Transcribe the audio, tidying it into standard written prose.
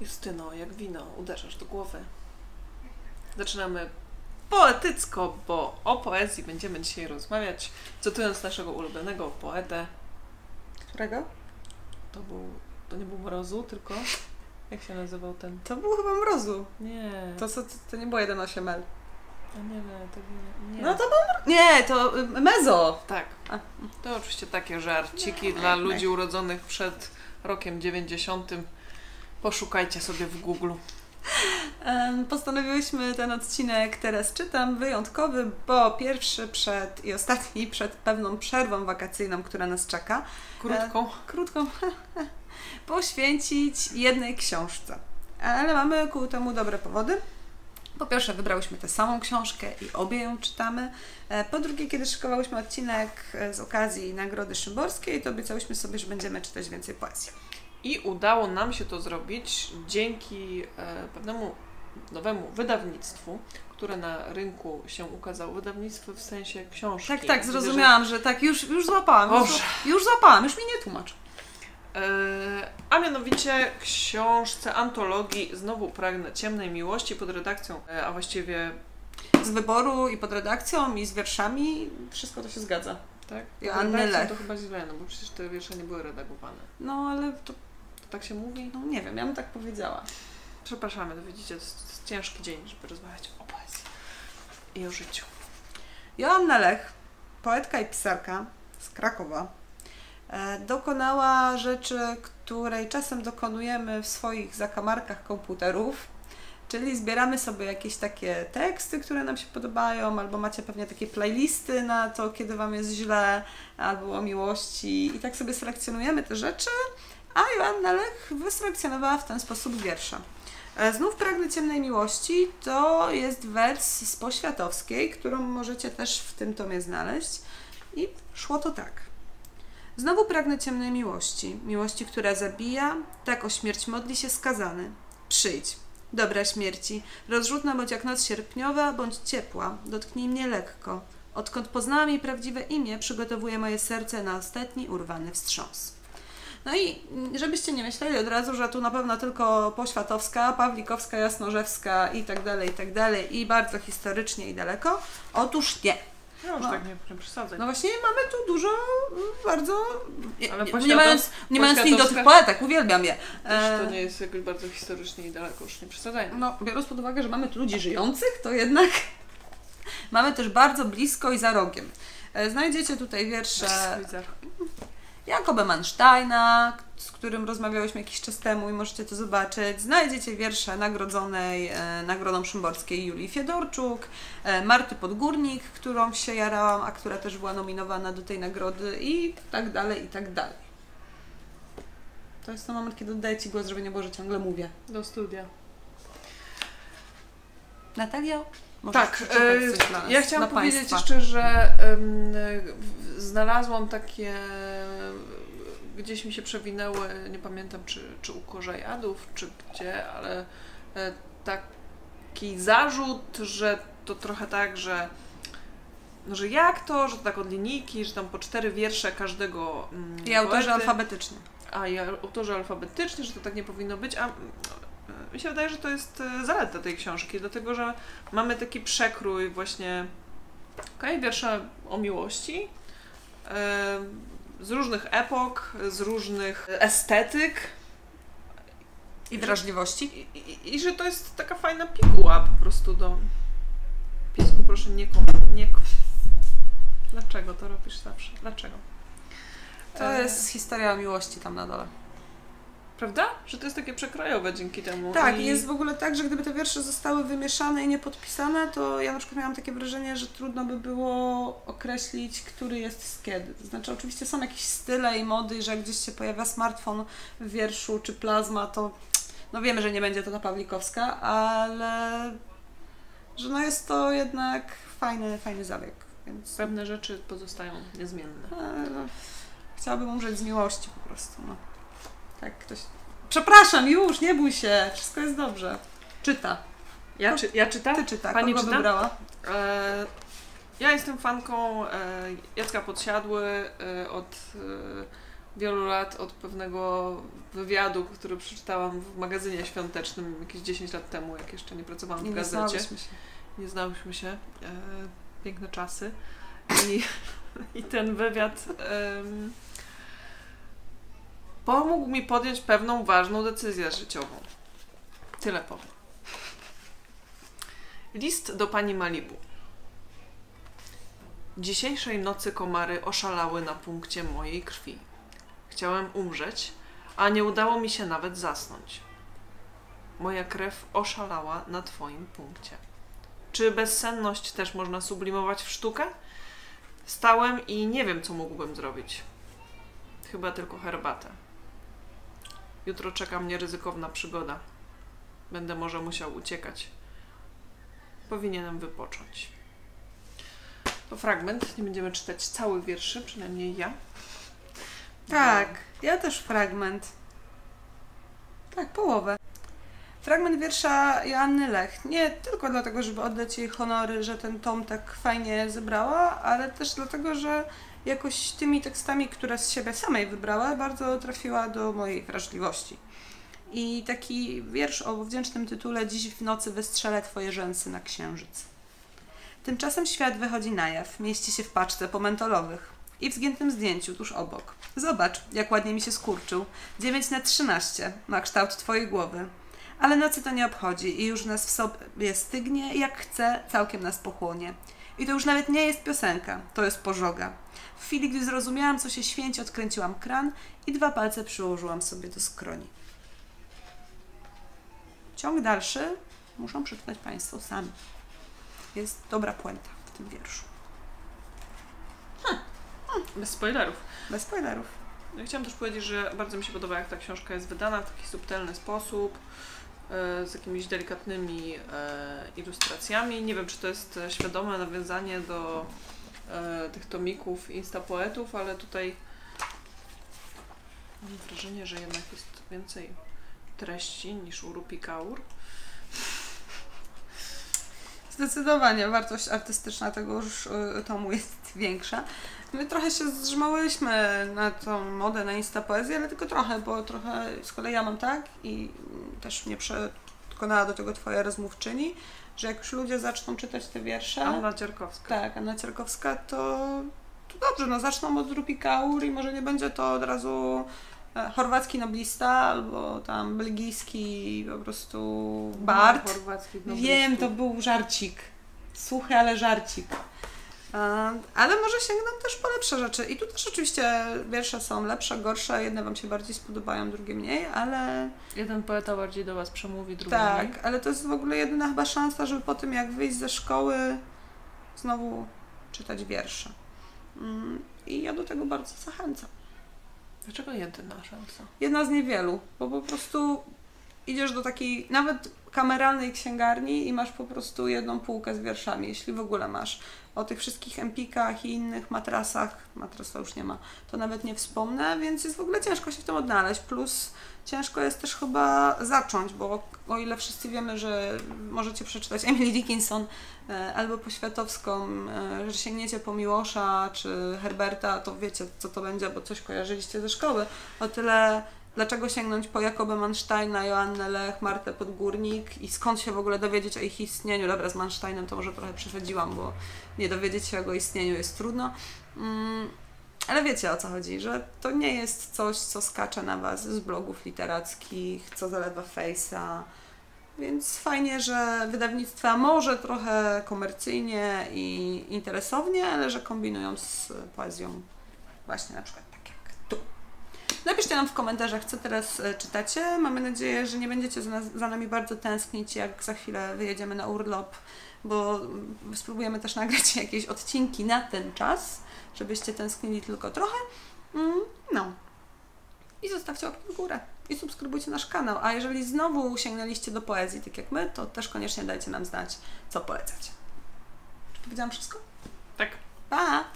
Justyno, jak wino, uderzasz do głowy. Zaczynamy poetycko, bo o poezji będziemy dzisiaj rozmawiać, cytując naszego ulubionego poetę. Którego? To nie był Mrozu, tylko... Jak się nazywał ten? To był chyba Mrozu. Nie. To nie było 1,8L. Nie. No to był... Nie, to Mezo. Tak. A. To oczywiście takie żarciki dla ludzi urodzonych przed rokiem 90. Poszukajcie sobie w Google. Postanowiłyśmy ten odcinek, teraz czytam, wyjątkowy, bo pierwszy przed i ostatni przed pewną przerwą wakacyjną, która nas czeka. Krótką. Poświęcić jednej książce. Ale mamy ku temu dobre powody. Po pierwsze, wybrałyśmy tę samą książkę i obie ją czytamy. Po drugie, kiedy szykowałyśmy odcinek z okazji Nagrody Szymborskiej, to obiecałyśmy sobie, że będziemy czytać więcej poezji. I udało nam się to zrobić dzięki pewnemu nowemu wydawnictwu, które na rynku się ukazało. Wydawnictwo w sensie książki. Tak, zrozumiałam, że tak, już złapałam. Już mi nie tłumacz. A mianowicie książce antologii Znowu pragnę ciemnej miłości pod redakcją, a właściwie z wyboru i pod redakcją i z wierszami, wszystko to się zgadza. Tak? Joanny Lech. To chyba źle, no bo przecież te wiersze nie były redagowane. No ale to tak się mówi? No nie wiem, ja bym tak powiedziała. Przepraszamy, to widzicie, to jest ciężki dzień, żeby rozmawiać o poezji i o życiu. Joanna Lech, poetka i pisarka z Krakowa, dokonała rzeczy, której czasem dokonujemy w swoich zakamarkach komputerów, czyli zbieramy sobie jakieś takie teksty, które nam się podobają, albo macie pewnie takie playlisty na to, kiedy Wam jest źle, albo o miłości i tak sobie selekcjonujemy te rzeczy, a Joanna Lech wyselekcjonowała w ten sposób wiersze. Znów pragnę ciemnej miłości to jest wers z Poświatowskiej, którą możecie też w tym tomie znaleźć i szło to tak. Znowu pragnę ciemnej miłości, miłości, która zabija, tak o śmierć modli się skazany. Przyjdź, dobra śmierci, rozrzutna bądź jak noc sierpniowa, bądź ciepła, dotknij mnie lekko. Odkąd poznałam jej prawdziwe imię, przygotowuję moje serce na ostatni urwany wstrząs. No i żebyście nie myśleli od razu, że tu na pewno tylko Poświatowska, Pawlikowska, Jasnorzewska i tak dalej, i bardzo historycznie i daleko. Otóż nie. No, już tak nie przesadzaj. No właśnie mamy tu dużo bardzo... Nie mając nic do tych poetek, uwielbiam je. To nie jest jakoś bardzo historycznie i daleko, już nie przesadzajmy. No, biorąc pod uwagę, że mamy tu ludzi żyjących, to jednak mamy też bardzo blisko i za rogiem. Znajdziecie tutaj wiersze Jakuba Mansztajna, z którym rozmawiałyśmy jakiś czas temu i możecie to zobaczyć. Znajdziecie wiersze nagrodzonej Nagrodą Szymborskiej Julii Fiedorczuk, Marty Podgórnik, którą się jarałam, a która też była nominowana do tej nagrody i tak dalej. To jest ten moment, kiedy oddaję Ci głos, żeby nie było, że ciągle mówię. Do studia. Natalia? Tak, ja chciałam powiedzieć jeszcze, że znalazłam takie, gdzieś mi się przewinęły, nie pamiętam czy u Korzejadów, czy gdzie, ale taki zarzut, że to trochę tak, że no, że jak to, że to tak od linijki, że tam po 4 wiersze każdego poety, i autorzy alfabetyczni, że to tak nie powinno być, a mi się wydaje, że to jest zaleta tej książki, dlatego że mamy taki przekrój właśnie wiersza o miłości z różnych epok, z różnych estetyk i wrażliwości i że to jest taka fajna piguła po prostu do pisku. Proszę nie. Dlaczego to robisz zawsze? Dlaczego? To jest historia o miłości tam na dole. Prawda? Że to jest takie przekrojowe dzięki temu. Tak, jest w ogóle tak, że gdyby te wiersze zostały wymieszane i niepodpisane, to ja na przykład miałam takie wrażenie, że trudno by było określić, który jest z kiedy. To znaczy oczywiście są jakieś style i mody, że jak gdzieś się pojawia smartfon w wierszu czy plazma, to no wiemy, że nie będzie to ta Pawlikowska, ale że no jest to jednak fajny zabieg. Więc... Pewne rzeczy pozostają niezmienne. Chciałabym umrzeć z miłości po prostu, no. Tak, ktoś... Przepraszam, już, nie bój się, wszystko jest dobrze. Czyta. Ja czytam? Ty czyta. Pani kogo czyta? Wybrała? Ja jestem fanką Jacka Podsiadły od wielu lat od pewnego wywiadu, który przeczytałam w magazynie świątecznym jakieś 10 lat temu, jak jeszcze nie pracowałam w gazecie. Nie znałyśmy się. Piękne czasy. I ten wywiad pomógł mi podjąć pewną ważną decyzję życiową. Tyle powiem. List do pani Malibu. Dzisiejszej nocy komary oszalały na punkcie mojej krwi. Chciałem umrzeć, a nie udało mi się nawet zasnąć. Moja krew oszalała na twoim punkcie. Czy bezsenność też można sublimować w sztukę? Stałem i nie wiem, co mógłbym zrobić. Chyba tylko herbatę. Jutro czeka mnie ryzykowna przygoda. Będę może musiał uciekać. Powinienem wypocząć. To fragment. Nie będziemy czytać całych wierszy, przynajmniej ja. Tak, ja też fragment. Tak, połowę. Fragment wiersza Joanny Lech. Nie tylko dlatego, żeby oddać jej honory, że ten tom tak fajnie zebrała, ale też dlatego, że jakoś tymi tekstami, które z siebie samej wybrała, bardzo trafiła do mojej wrażliwości. I taki wiersz o wdzięcznym tytule Dziś w nocy wystrzelę twoje rzęsy na księżyc. Tymczasem świat wychodzi na jaw, mieści się w paczce pomentolowych i w zgiętym zdjęciu tuż obok. Zobacz, jak ładnie mi się skurczył. 9x13 ma kształt twojej głowy. Ale nocy to nie obchodzi i już nas w sobie stygnie, jak chce, całkiem nas pochłonie. I to już nawet nie jest piosenka, to jest pożoga. W chwili, gdy zrozumiałam, co się święci, odkręciłam kran i 2 palce przyłożyłam sobie do skroni. Ciąg dalszy muszą przeczytać państwo sami. Jest dobra puenta w tym wierszu. Bez spoilerów. Bez spoilerów. Ja chciałam też powiedzieć, że bardzo mi się podoba, jak ta książka jest wydana w taki subtelny sposób, z jakimiś delikatnymi ilustracjami. Nie wiem, czy to jest świadome nawiązanie do tych tomików instapoetów, ale tutaj mam wrażenie, że jednak jest więcej treści niż u Rupi Kaur. Zdecydowanie wartość artystyczna tego tomu jest większa. My trochę się zżmałyśmy na tą modę, na instapoezję, ale tylko trochę, bo trochę z kolei ja mam tak i też mnie przekonała do tego twoja rozmówczyni, że jak już ludzie zaczną czytać te wiersze... Anna Cierkowska. Tak, Anna Cierkowska, to dobrze, no zaczną od Rupi Kaur i może nie będzie to od razu chorwacki noblista albo tam belgijski po prostu bard. Wiem, to był żarcik. Suchy, ale żarcik. Ale może sięgną też po lepsze rzeczy. I tu też oczywiście wiersze są lepsze, gorsze. Jedne wam się bardziej spodobają, drugie mniej, ale... Jeden poeta bardziej do was przemówi, drugi mniej. Tak, ale to jest w ogóle jedyna chyba szansa, żeby po tym, jak wyjść ze szkoły, znowu czytać wiersze. I ja do tego bardzo zachęcam. Dlaczego jedyna szansa? Jedna z niewielu, bo po prostu idziesz do takiej nawet kameralnej księgarni i masz po prostu jedną półkę z wierszami, jeśli w ogóle masz. O tych wszystkich empikach i innych matrasach, matrasa już nie ma, to nawet nie wspomnę, więc jest w ogóle ciężko się w tym odnaleźć, plus ciężko jest też chyba zacząć, bo o ile wszyscy wiemy, że możecie przeczytać Emily Dickinson albo Poświatowską, że sięgniecie po Miłosza czy Herberta, to wiecie, co to będzie, bo coś kojarzyliście ze szkoły, o tyle dlaczego sięgnąć po Jakuba Mansztajna, Joannę Lech, Martę Podgórnik i skąd się w ogóle dowiedzieć o ich istnieniu? Dobra, z Mansztajnem to może trochę przesadziłam, bo nie dowiedzieć się o jego istnieniu jest trudno. Ale wiecie, o co chodzi, że to nie jest coś, co skacze na was z blogów literackich, co zalewa Face'a. Więc fajnie, że wydawnictwa może trochę komercyjnie i interesownie, ale że kombinują z poezją właśnie na przykład tak jak tu. Napiszcie nam w komentarzach, co teraz czytacie. Mamy nadzieję, że nie będziecie za nami bardzo tęsknić, jak za chwilę wyjedziemy na urlop, bo spróbujemy też nagrać jakieś odcinki na ten czas, żebyście tęsknili tylko trochę. No. I zostawcie łapkę w górę. I subskrybujcie nasz kanał. A jeżeli znowu sięgnęliście do poezji, tak jak my, to też koniecznie dajcie nam znać, co polecać. Czy powiedziałam wszystko? Tak. Pa!